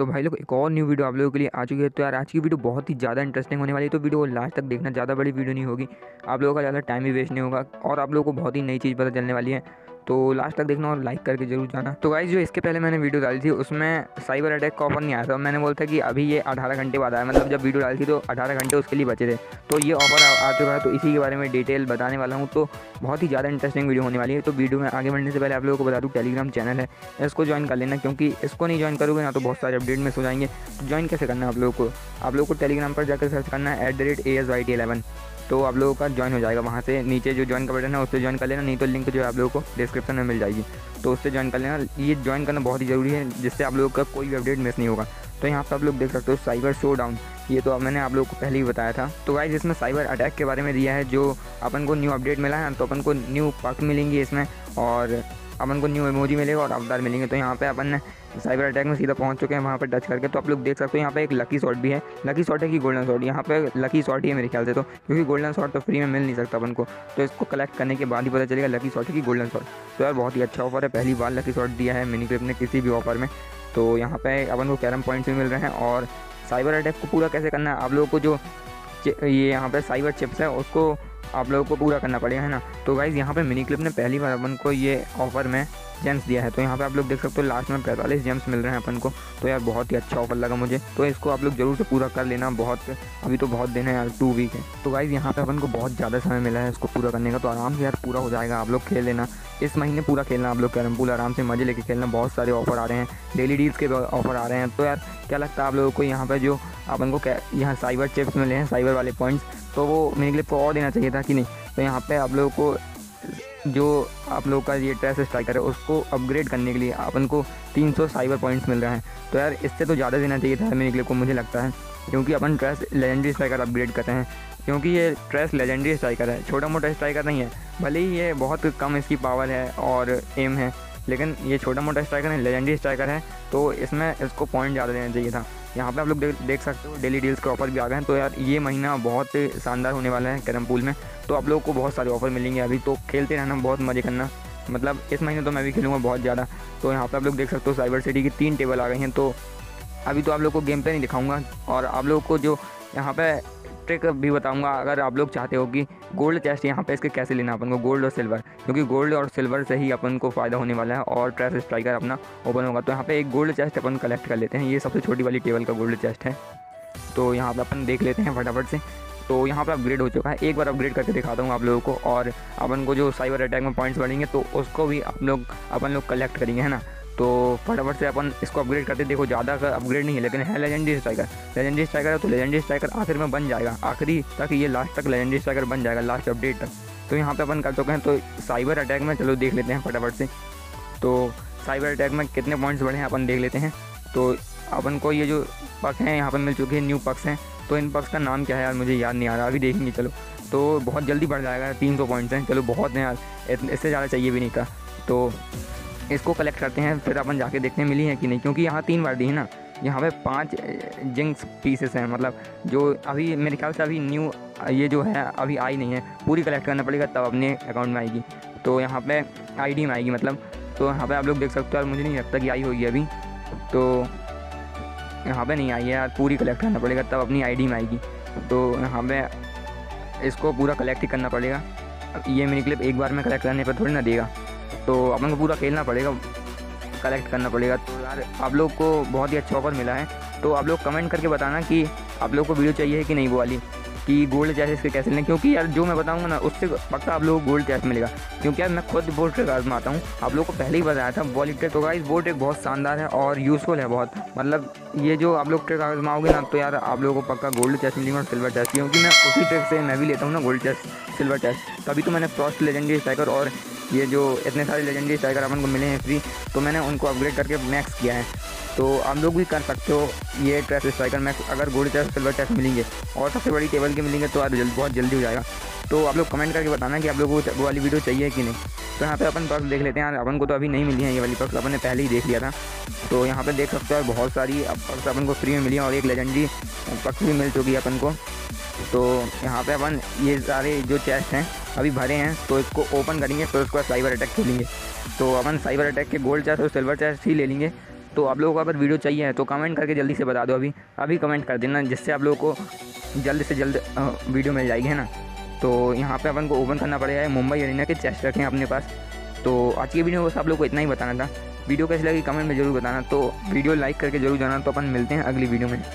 तो भाई लोग एक और न्यू वीडियो आप लोगों के लिए आ चुकी है। तो यार आज की वीडियो बहुत ही ज़्यादा इंटरेस्टिंग होने वाली है, तो वीडियो को लास्ट तक देखना। ज़्यादा बड़ी वीडियो नहीं होगी, आप लोगों का ज़्यादा टाइम भी वेस्ट नहीं होगा और आप लोगों को बहुत ही नई चीज़ पता चलने वाली है। तो लास्ट तक देखना और लाइक करके जरूर जाना। तो गाइस जो इसके पहले मैंने वीडियो डाली थी उसमें साइबर अटैक का ऑफर नहीं आया था। मैंने बोला था कि अभी ये 18 घंटे बाद आया, मतलब जब वीडियो डाली थी तो 18 घंटे उसके लिए बचे थे। तो ये ऑफर आ चुका है, तो इसी के बारे में डिटेल बताने वाला हूँ। तो बहुत ही ज़्यादा इंटरेस्टिंग वीडियो होने वाली है। तो वीडियो में आगे बढ़ने से पहले आप लोगों को बता दूँ, टेलीग्राम चैनल है, इसको ज्वाइन कर लेना, क्योंकि इसको नहीं ज्वाइन करोगे ना तो बहुत सारे अपडेट मिस हो जाएंगे। तो ज्वाइन कैसे करना है आप लोगों को टेलीग्राम पर जाकर सर्च करना है @ASYT11, तो आप लोगों का ज्वाइन हो जाएगा। वहाँ से नीचे जो ज्वाइन का बटन है उससे ज्वाइन कर लेना, नहीं तो लिंक जो है आप लोगों को डिस्क्रिप्शन में मिल जाएगी, तो उससे ज्वाइन कर लेना। ये ज्वाइन करना बहुत ही ज़रूरी है, जिससे आप लोगों का कोई भी अपडेट मिस नहीं होगा। तो यहाँ पर आप लोग देख सकते हो साइबर शोडाउन, ये तो मैंने आप लोगों को पहले ही बताया था। तो गाइस इसमें साइबर अटैक के बारे में दिया है, जो अपन को न्यू अपडेट मिला है, तो अपन को न्यू पार्ट मिलेंगी इसमें, और अपन को न्यू इमोजी मिलेगा और अवतार मिलेंगे। तो यहाँ पे अपन ने साइबर अटैक में सीधा पहुँच चुके हैं, वहाँ पर टच करके। तो आप लोग देख सकते हो यहाँ पे एक लकी शॉट भी है। लकी शॉट है कि गोल्डन शॉट, यहाँ पे लकी शॉट ही है मेरे ख्याल से, तो क्योंकि गोल्डन शॉट तो फ्री में मिल नहीं सकता अपन को, तो इसको कलेक्ट करने के बाद ही पता चलेगा लकी शॉट है कि गोल्डन शॉट। तो यार बहुत ही अच्छा ऑफर है, पहली बार लकी शॉट दिया है मिनी क्लिप ने किसी भी ऑफर में। तो यहाँ पर अपन को कैरम पॉइंट्स भी मिल रहे हैं। और साइबर अटैक को पूरा कैसे करना है आप लोगों को, जो ये यहाँ पर साइबर चिप्स है उसको आप लोगों को पूरा करना पड़ेगा, है ना। तो गाइज़ यहाँ पे मिनी क्लिप ने पहली बार अपन को ये ऑफ़र में जेम्स दिया है। तो यहाँ पे आप लोग देख सकते हो लास्ट में 45 जेम्स मिल रहे हैं अपन को। तो यार बहुत ही अच्छा ऑफर लगा मुझे, तो इसको आप लोग जरूर से पूरा कर लेना। अभी तो बहुत दिन है यार, 2 वीक है। तो गाइज़ यहाँ पे अपन को बहुत ज़्यादा समय मिला है इसको पूरा करने का, तो आराम से यार पूरा हो जाएगा। आप लोग खेल लेना, इस महीने पूरा खेलना आप लोग कैरम पूल, आराम से मज़े लेके खेलना। बहुत सारे ऑफर आ रहे हैं, डेली डील्स के ऑफर आ रहे हैं। तो यार क्या लगता है आप लोगों को, यहाँ पर जो अपन को यहाँ साइबर चिप्स मिले हैं, साइबर वाले पॉइंट्स, तो वो मेरे लिए और देना चाहिए था कि नहीं। तो यहाँ पर आप लोगों को जो आप लोग का ये ट्रेस स्ट्राइकर है उसको अपग्रेड करने के लिए अपन को 300 साइबर पॉइंट्स मिल रहे हैं। तो यार इससे तो ज़्यादा देना चाहिए था मेरे क्लिप को, मुझे लगता है, क्योंकि अपन ट्रेस लेजेंडरी स्ट्राइकर अपग्रेड कर रहे हैं, क्योंकि ये ट्रेस लेजेंडरी स्ट्राइकर है, छोटा मोटा स्ट्राइकर नहीं है। भले ही ये बहुत कम इसकी पावर है और एम है, लेकिन ये छोटा मोटा स्ट्राइकर है, लेजेंडरी स्ट्राइकर है, तो इसमें इसको पॉइंट ज़्यादा देना चाहिए था। यहाँ पे आप लोग देख सकते हो डेली डील्स के ऑफर भी आ गए हैं। तो यार ये महीना बहुत शानदार होने वाला है कैरम पूल में, तो आप लोगों को बहुत सारे ऑफर मिलेंगे। अभी तो खेलते रहना, बहुत मज़े करना, मतलब इस महीने तो मैं भी खेलूँगा बहुत ज़्यादा। तो यहाँ पे आप लोग देख सकते हो साइबर सिटी की 3 टेबल आ गई हैं। तो अभी तो आप लोग को गेम प्ले नहीं दिखाऊँगा, और आप लोग को जो यहाँ पर ट्रिक भी बताऊँगा, अगर आप लोग चाहते हो कि गोल्ड चेस्ट यहाँ पे इसके कैसे लेना अपन को, गोल्ड और सिल्वर, क्योंकि गोल्ड और सिल्वर से ही अपन को फ़ायदा होने वाला है और ट्रेस स्ट्राइकर अपना ओपन होगा। तो यहाँ पे एक गोल्ड चेस्ट अपन कलेक्ट कर लेते हैं, ये सबसे छोटी वाली टेबल का गोल्ड चेस्ट है। तो यहाँ पे अपन देख लेते हैं फटाफट से। तो यहाँ पे अपग्रेड हो चुका है, एक बार अपग्रेड करके दिखाता हूँ आप लोगों को, और अपन को जो साइबर अटैक में पॉइंट्स बढ़ेंगे तो उसको भी अपन लोग कलेक्ट करेंगे, है ना। तो फटाफट से अपन इसको अपग्रेड करते, देखो ज़्यादा अपग्रेड नहीं है लेकिन है लेजेंडरी स्ट्राइकर है, तो लेजेंडरी स्ट्राइकर आखिर में बन जाएगा, आखिरी तक ये लास्ट तक लेजेंडरी स्ट्राइकर बन जाएगा, लास्ट अपडेट तक। तो यहाँ पे अपन कर चुके हैं। तो साइबर अटैक में चलो देख लेते हैं फटाफट से। तो साइबर अटैक में कितने पॉइंट्स बढ़े हैं अपन देख लेते हैं। तो अपन को ये जो पक्स हैं यहाँ पर मिल चुके हैं, न्यू पक्स हैं। तो इन पक्स का नाम क्या है यार मुझे याद नहीं आ रहा, अभी देखेंगे। चलो तो बहुत जल्दी बढ़ जाएगा, 300 पॉइंट्स हैं, चलो बहुत है यार, इससे ज़्यादा चाहिए भी नहीं था। तो इसको कलेक्ट करते हैं, फिर अपन जाके देखने मिली है कि नहीं, क्योंकि यहाँ 3 बार दी है ना। यहाँ पे 5 जिंक्स पीसेस हैं, मतलब जो अभी मेरे ख्याल से अभी न्यू ये जो है अभी आई नहीं है, पूरी कलेक्ट करना पड़ेगा तब अपने अकाउंट में आएगी। तो यहाँ पे आईडी में आएगी मतलब। तो यहाँ पे आप लोग देख सकते हो, यार मुझे नहीं लगता कि आई होगी अभी, तो यहाँ पर नहीं आई है यार, पूरी कलेक्ट करना पड़ेगा तब अपनी आई डी में आएगी। तो यहाँ पर इसको पूरा कलेक्ट ही करना पड़ेगा, ये मेरी क्लिप एक बार में कलेक्ट करने पर थोड़ी ना देगा, तो अपन को पूरा खेलना पड़ेगा, कलेक्ट करना पड़ेगा। तो यार आप लोग को बहुत ही अच्छा ऑफर मिला है, तो आप लोग कमेंट करके बताना कि आप लोग को वीडियो चाहिए है कि नहीं, वो वाली कि गोल्ड चेस्ट इसके कैसे लें, क्योंकि यार जो मैं बताऊंगा ना उससे पक्का आप लोग को गोल्ड चेस्ट मिलेगा, क्योंकि यार मैं खुद वो ट्रिक आजमाता हूँ, आप लोग को पहले ही बताया था वॉली ट्रिक। तो गाइस वो ट्रिक बहुत शानदार है और यूज़फुल है बहुत, मतलब ये जो आप लोग ट्रिक आजमाओगे ना तो यार आप लोगों को पक्का गोल्ड चेस्ट मिलेगा और सिल्वर चेस्ट, क्योंकि मैं उसी ट्रिक से मैं भी लेता हूँ ना, गोल्ड चेस्ट सिल्वर चेस्ट। तभी तो मैंने फर्स्ट लेजेंडरी स्ट्राइकर और ये जो इतने सारे लेजेंडरी स्ट्राइकर अपन को मिले हैं फ्री, तो मैंने उनको अपग्रेड करके मैक्स किया है। तो आप लोग भी कर सकते हो ये ट्रेस स्ट्राइकर मैक्स, अगर गोल्ड चेस्ट सिल्वर चेस्ट मिलेंगे और सबसे बड़ी टेबल के मिलेंगे तो आज बहुत जल्दी हो जाएगा। तो आप लोग कमेंट करके बताना कि आप लोगों को वो वाली वीडियो चाहिए कि नहीं। तो यहाँ पे अपन पक्स देख लेते हैं यार, अपन को तो अभी नहीं मिली है ये वाली पक्स, अपन ने पहले ही देख लिया था। तो यहाँ पर देख सकते हो बहुत सारी पक्स अपन को फ्री में मिली है और एक लेजेंडरी पक्स भी मिल चुकी है अपन को। तो यहाँ पे अपन ये सारे जो चेस्ट हैं अभी भरे हैं, तो इसको ओपन करेंगे, फिर उसके बाद साइबर अटैक खेलेंगे। तो अपन साइबर अटैक के गोल्ड चेस्ट और सिल्वर चेस्ट ही ले लेंगे। तो आप लोगों को अगर वीडियो चाहिए है तो कमेंट करके जल्दी से बता दो, अभी कमेंट कर देना, जिससे आप लोगों को जल्द से जल्द वीडियो मिल जाएगी, है ना। तो यहाँ पे अपन को ओपन करना पड़ेगा मुंबई अरेना के चेस्ट रखें अपने पास। तो आज की वीडियो बस आप लोग को इतना ही बताना था, वीडियो कैसी लगी कमेंट में ज़रूर बताना, तो वीडियो लाइक करके जरूर जाना। तो अपन मिलते हैं अगली वीडियो में।